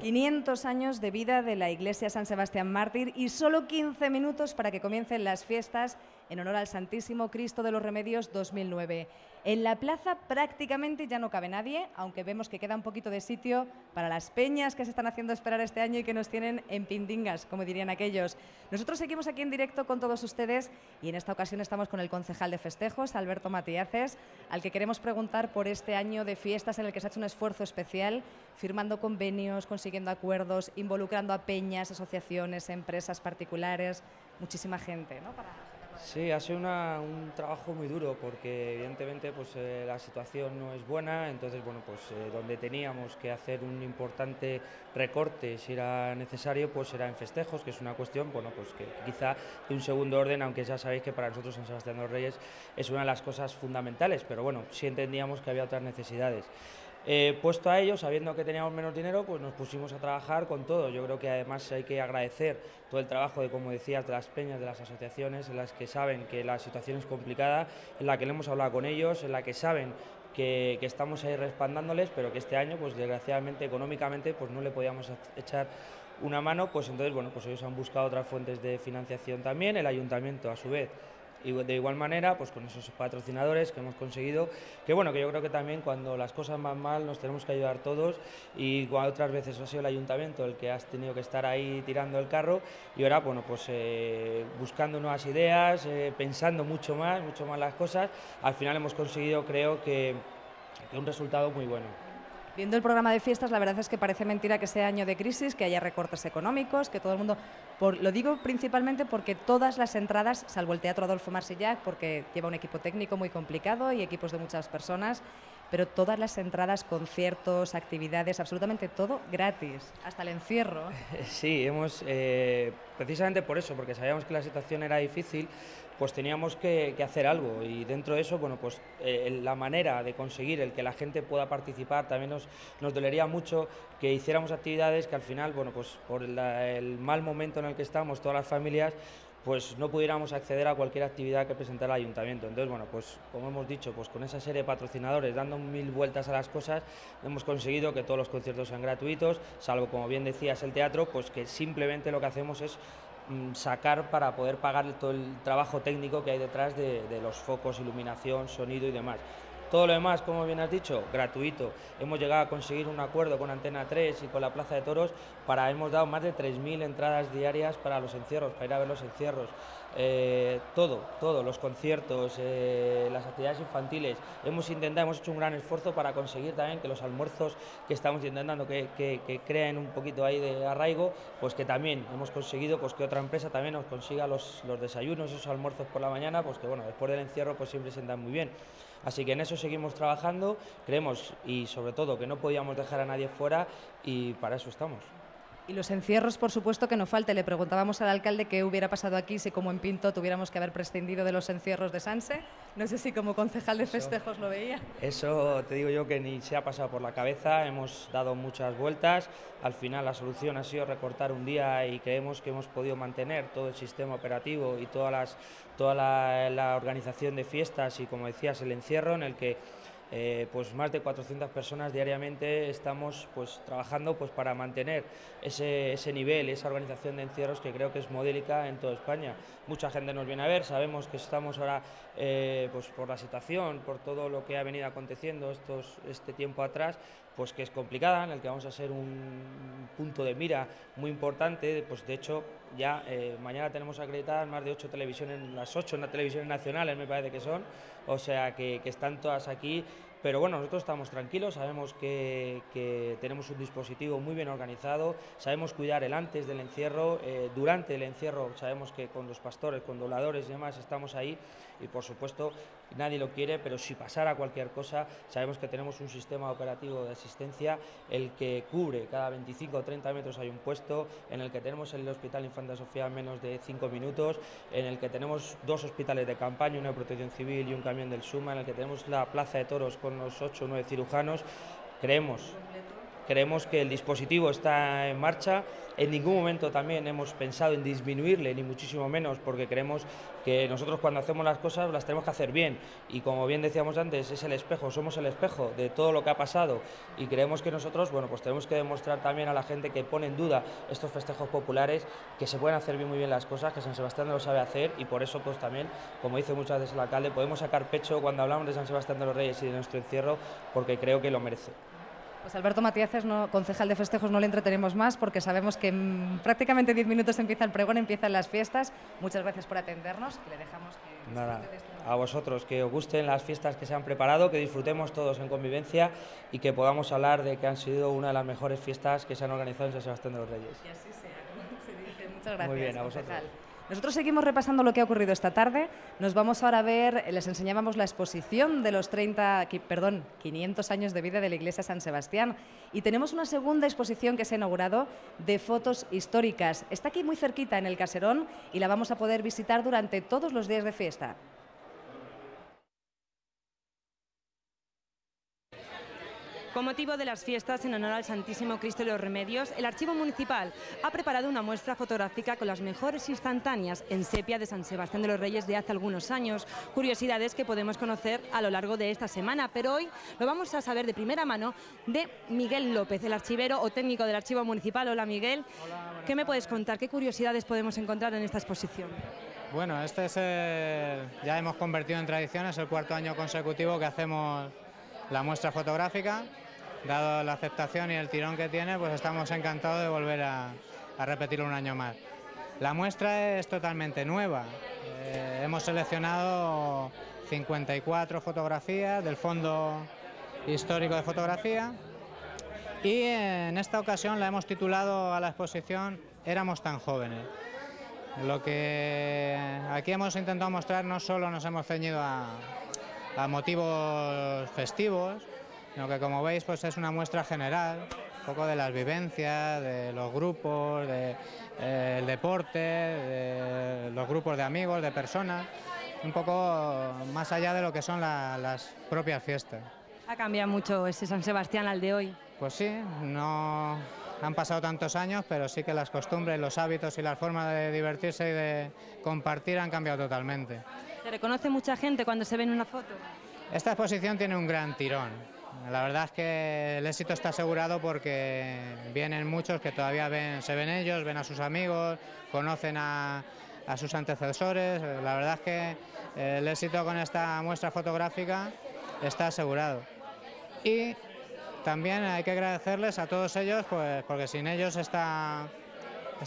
500 años de vida de la Iglesia San Sebastián Mártir y solo 15 minutos para que comiencen las fiestas en honor al Santísimo Cristo de los Remedios 2009. En la plaza prácticamente ya no cabe nadie, aunque vemos que queda un poquito de sitio para las peñas que se están haciendo esperar este año y que nos tienen en pindingas, como dirían aquellos. Nosotros seguimos aquí en directo con todos ustedes y en esta ocasión estamos con el concejal de festejos, Alberto Matiaces, al que queremos preguntar por este año de fiestas en el que se ha hecho un esfuerzo especial, firmando convenios, consiguiendo acuerdos, involucrando a peñas, asociaciones, empresas particulares, muchísima gente, ¿no? Sí, ha sido un trabajo muy duro porque evidentemente pues, la situación no es buena, entonces bueno, pues, donde teníamos que hacer un importante recorte si era necesario, pues era en festejos, que es una cuestión bueno, pues, que quizá de un segundo orden, aunque ya sabéis que para nosotros San Sebastián de los Reyes es una de las cosas fundamentales, pero bueno, sí entendíamos que había otras necesidades. Puesto a ello, sabiendo que teníamos menos dinero, pues nos pusimos a trabajar con todo. Yo creo que además hay que agradecer todo el trabajo de, como decías, de las peñas, de las asociaciones, en las que saben que la situación es complicada, en la que le hemos hablado con ellos, en la que saben que estamos ahí respaldándoles, pero que este año, pues desgraciadamente, económicamente, pues no le podíamos echar una mano, pues entonces, bueno, pues ellos han buscado otras fuentes de financiación también, el ayuntamiento a su vez. Y de igual manera, pues con esos patrocinadores que hemos conseguido, que bueno, que yo creo que también cuando las cosas van mal nos tenemos que ayudar todos y otras veces ha sido el ayuntamiento el que has tenido que estar ahí tirando el carro y ahora, bueno, pues buscando nuevas ideas, pensando mucho más las cosas, al final hemos conseguido creo que un resultado muy bueno. Viendo el programa de fiestas, la verdad es que parece mentira que sea año de crisis, que haya recortes económicos, que todo el mundo... Lo digo principalmente porque todas las entradas, salvo el Teatro Adolfo Marsillach, porque lleva un equipo técnico muy complicado y equipos de muchas personas, pero todas las entradas, conciertos, actividades, absolutamente todo gratis, hasta el encierro. Sí, hemos precisamente por eso, porque sabíamos que la situación era difícil, pues teníamos que hacer algo y dentro de eso, bueno, pues la manera de conseguir el que la gente pueda participar también nos dolería mucho que hiciéramos actividades que al final, bueno, pues por el mal momento en el que estamos todas las familias, pues no pudiéramos acceder a cualquier actividad que presentara el ayuntamiento. Entonces, bueno, pues como hemos dicho, pues con esa serie de patrocinadores, dando mil vueltas a las cosas, hemos conseguido que todos los conciertos sean gratuitos, salvo, como bien decías, el teatro, pues que simplemente lo que hacemos es sacar para poder pagar todo el trabajo técnico que hay detrás de los focos, iluminación, sonido y demás. Todo lo demás, como bien has dicho, gratuito. Hemos llegado a conseguir un acuerdo con Antena 3 y con la Plaza de Toros para hemos dado más de 3.000 entradas diarias para los encierros, para ir a ver los encierros. Todo, los conciertos, las actividades infantiles. Hemos hecho un gran esfuerzo para conseguir también que los almuerzos que estamos intentando que creen un poquito ahí de arraigo, pues que también hemos conseguido pues que otra empresa también nos consiga los desayunos, esos almuerzos por la mañana, pues que bueno, después del encierro pues siempre se andan muy bien. Así que en eso seguimos trabajando, creemos y sobre todo que no podíamos dejar a nadie fuera y para eso estamos. Y los encierros, por supuesto, que no falte. Le preguntábamos al alcalde qué hubiera pasado aquí si, como en Pinto, tuviéramos que haber prescindido de los encierros de Sanse. No sé si como concejal de festejos lo veía. Eso te digo yo que ni se ha pasado por la cabeza. Hemos dado muchas vueltas. Al final la solución ha sido recortar un día y creemos que hemos podido mantener todo el sistema operativo y toda la organización de fiestas y, como decías, el encierro en el que... pues más de 400 personas diariamente estamos pues, trabajando pues, para mantener ese nivel, esa organización de encierros que creo que es modélica en toda España. Mucha gente nos viene a ver, sabemos que estamos ahora pues, por la situación, por todo lo que ha venido aconteciendo este tiempo atrás, pues que es complicada, en el que vamos a ser un punto de mira muy importante, pues de hecho ya mañana tenemos acreditadas más de 8 televisiones, las 8 televisiones nacionales me parece que son, o sea que están todas aquí, pero bueno, nosotros estamos tranquilos, sabemos que tenemos un dispositivo muy bien organizado, sabemos cuidar el antes del encierro, durante el encierro sabemos que con los pastores, con dobladores y demás estamos ahí y por supuesto nadie lo quiere, pero si pasara cualquier cosa sabemos que tenemos un sistema operativo de asistencia, el que cubre cada 25 o 30 metros hay un puesto, en el que tenemos el hospital Infanta Sofía en menos de 5 minutos, en el que tenemos 2 hospitales de campaña, una de protección civil y un camión del Suma, en el que tenemos la Plaza de Toros con los 8 o 9 cirujanos, creemos Creemos que el dispositivo está en marcha, en ningún momento también hemos pensado en disminuirle, ni muchísimo menos, porque creemos que nosotros cuando hacemos las cosas las tenemos que hacer bien y, como bien decíamos antes, es el espejo, somos el espejo de todo lo que ha pasado y creemos que nosotros, bueno, pues tenemos que demostrar también a la gente que pone en duda estos festejos populares que se pueden hacer muy bien las cosas, que San Sebastián lo sabe hacer y por eso pues también, como dice muchas veces el alcalde, podemos sacar pecho cuando hablamos de San Sebastián de los Reyes y de nuestro encierro porque creo que lo merece. Pues Alberto Matiaces, concejal de festejos, no le entretenemos más porque sabemos que en prácticamente 10 minutos empieza el pregón, empiezan las fiestas. Muchas gracias por atendernos y le dejamos que... Nada, a vosotros, que os gusten las fiestas que se han preparado, que disfrutemos todos en convivencia y que podamos hablar de que han sido una de las mejores fiestas que se han organizado en San Sebastián de los Reyes. Y así sea, como se dice. Muchas gracias. Muy bien, a vosotros. Concejal. Nosotros seguimos repasando lo que ha ocurrido esta tarde. Nos vamos ahora a ver, les enseñábamos la exposición de los 500 años de vida de la Iglesia San Sebastián. Y tenemos una segunda exposición que se ha inaugurado de fotos históricas. Está aquí muy cerquita, en el Caserón, y la vamos a poder visitar durante todos los días de fiesta. Con motivo de las fiestas en honor al Santísimo Cristo de los Remedios, el Archivo Municipal ha preparado una muestra fotográfica con las mejores instantáneas en sepia de San Sebastián de los Reyes de hace algunos años. Curiosidades que podemos conocer a lo largo de esta semana, pero hoy lo vamos a saber de primera mano de Miguel López, el archivero o técnico del Archivo Municipal. Hola, Miguel. Hola, ¿qué me puedes contar? ¿Qué curiosidades podemos encontrar en esta exposición? Bueno, este es ya hemos convertido en tradición, es el cuarto año consecutivo que hacemos la muestra fotográfica. Dado la aceptación y el tirón que tiene, pues estamos encantados de volver a repetirlo un año más. La muestra es totalmente nueva. Hemos seleccionado 54 fotografías del Fondo Histórico de Fotografía y en esta ocasión la hemos titulado a la exposición "Éramos tan jóvenes". Lo que aquí hemos intentado mostrar, no solo nos hemos ceñido a motivos festivos, sino que, como veis, pues es una muestra general, un poco de las vivencias, de los grupos, del deporte, de los grupos de amigos, de personas, un poco más allá de lo que son las propias fiestas. ¿Ha cambiado mucho ese San Sebastián al de hoy? Pues sí, no han pasado tantos años, pero sí que las costumbres, los hábitos y las formas de divertirse y de compartir han cambiado totalmente. ¿Se reconoce mucha gente cuando se ve en una foto? Esta exposición tiene un gran tirón. La verdad es que el éxito está asegurado porque vienen muchos que todavía se ven ellos, ven a sus amigos, conocen a sus antecesores. La verdad es que el éxito con esta muestra fotográfica está asegurado. Y también hay que agradecerles a todos ellos, pues, porque sin ellos esta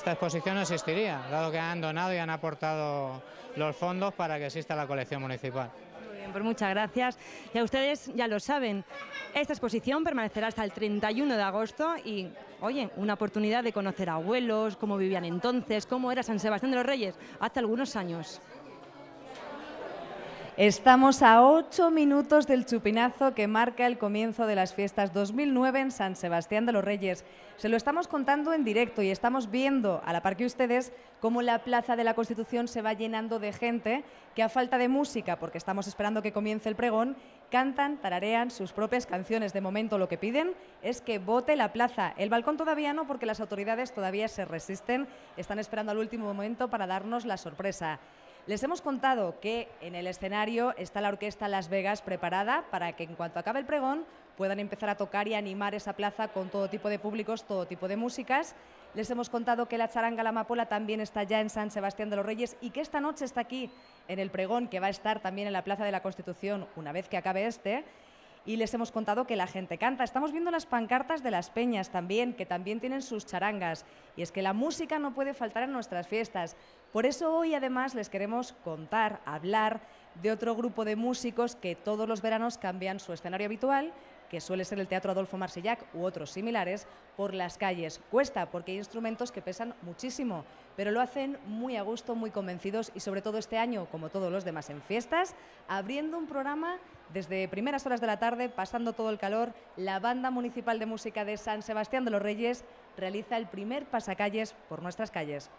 exposición no existiría, dado que han donado y han aportado los fondos para que exista la colección municipal. Pues muchas gracias. Y a ustedes ya lo saben, esta exposición permanecerá hasta el 31 de agosto y, oye, una oportunidad de conocer a abuelos, cómo vivían entonces, cómo era San Sebastián de los Reyes hace algunos años. Estamos a 8 minutos del chupinazo que marca el comienzo de las fiestas 2009 en San Sebastián de los Reyes. Se lo estamos contando en directo y estamos viendo, a la par que ustedes, cómo la Plaza de la Constitución se va llenando de gente que, a falta de música, porque estamos esperando que comience el pregón, cantan, tararean sus propias canciones. De momento lo que piden es que vote la plaza. El balcón todavía no, porque las autoridades todavía se resisten, están esperando al último momento para darnos la sorpresa. Les hemos contado que en el escenario está la orquesta Las Vegas preparada para que, en cuanto acabe el pregón, puedan empezar a tocar y animar esa plaza con todo tipo de públicos, todo tipo de músicas. Les hemos contado que la charanga La Amapola también está ya en San Sebastián de los Reyes y que esta noche está aquí en el pregón, que va a estar también en la Plaza de la Constitución una vez que acabe este. Y les hemos contado que la gente canta. Estamos viendo las pancartas de las peñas también, que también tienen sus charangas. Y es que la música no puede faltar en nuestras fiestas. Por eso hoy, además, les queremos contar, hablar de otro grupo de músicos que todos los veranos cambian su escenario habitual, que suele ser el Teatro Adolfo Marsillach u otros similares, por las calles. Cuesta, porque hay instrumentos que pesan muchísimo, pero lo hacen muy a gusto, muy convencidos y, sobre todo este año, como todos los demás en fiestas, abriendo un programa desde primeras horas de la tarde, pasando todo el calor. La Banda Municipal de Música de San Sebastián de los Reyes realiza el primer pasacalles por nuestras calles.